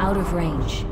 Out of range.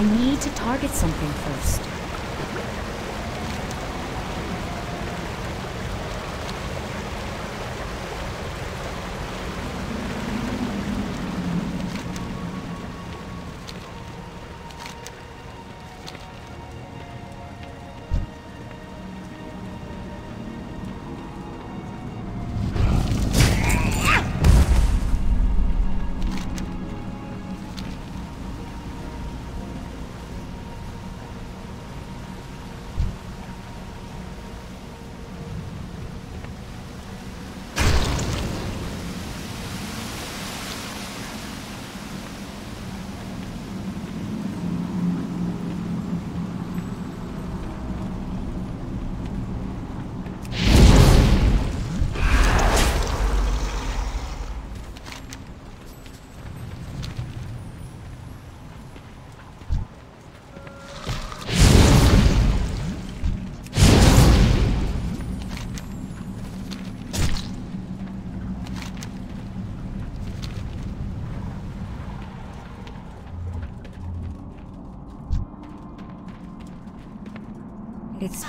I need to target something first. It's too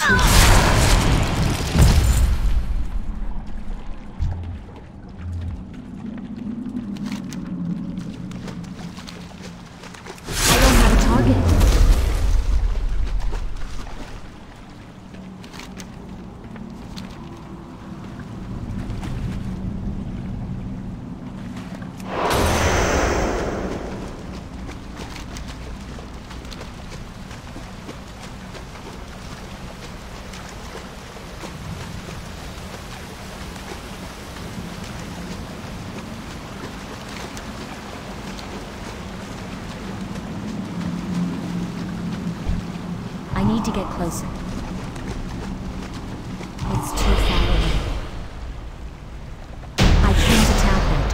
to get closer. It's too far away. I came to tap my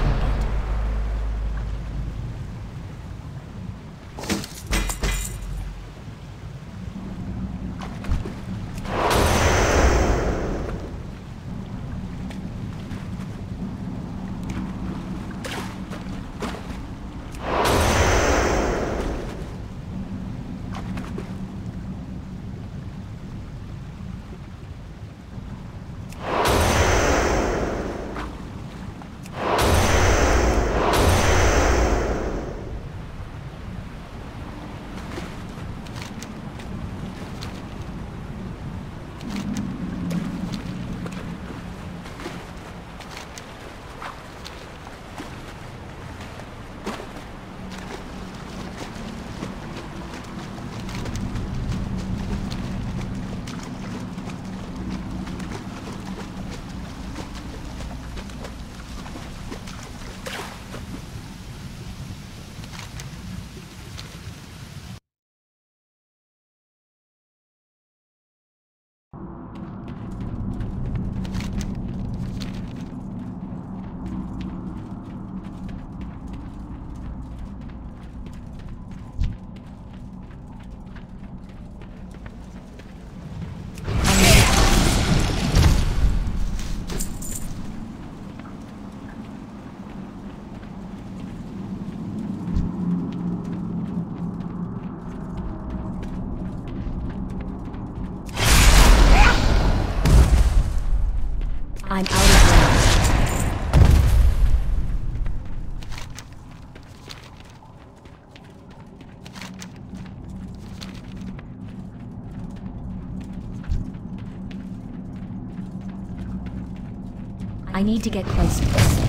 I'm out of range. I need to get closer.